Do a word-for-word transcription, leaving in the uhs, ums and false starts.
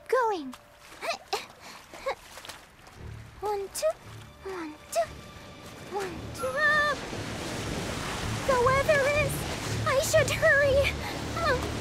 Keep going. One, two, one, two, one, two, up. The weather is... I should hurry.